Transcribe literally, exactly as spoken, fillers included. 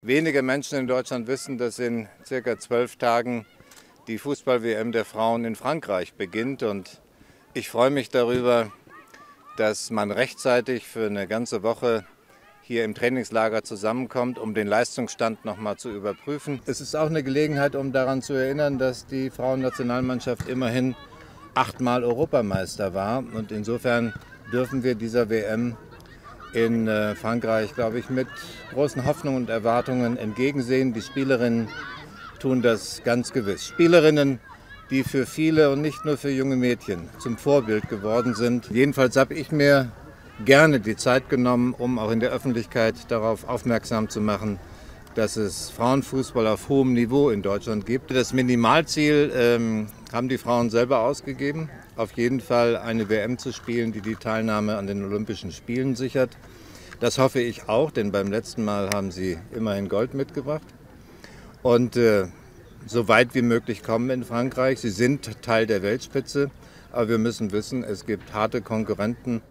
Wenige Menschen in Deutschland wissen, dass in circa zwölf Tagen die Fußball-W M der Frauen in Frankreich beginnt. Und ich freue mich darüber, dass man rechtzeitig für eine ganze Woche hier im Trainingslager zusammenkommt, um den Leistungsstand noch mal zu überprüfen. Es ist auch eine Gelegenheit, um daran zu erinnern, dass die Frauennationalmannschaft immerhin achtmal Europameister war. Und insofern dürfen wir dieser W M in Frankreich, glaube ich, mit großen Hoffnungen und Erwartungen entgegensehen. Die Spielerinnen tun das ganz gewiss. Spielerinnen, die für viele und nicht nur für junge Mädchen zum Vorbild geworden sind. Jedenfalls habe ich mir gerne die Zeit genommen, um auch in der Öffentlichkeit darauf aufmerksam zu machen, dass es Frauenfußball auf hohem Niveau in Deutschland gibt. Das Minimalziel ähm, haben die Frauen selber ausgegeben, auf jeden Fall eine W M zu spielen, die die Teilnahme an den Olympischen Spielen sichert. Das hoffe ich auch, denn beim letzten Mal haben sie immerhin Gold mitgebracht. Und äh, so weit wie möglich kommen in Frankreich. Sie sind Teil der Weltspitze, aber wir müssen wissen, es gibt harte Konkurrenten.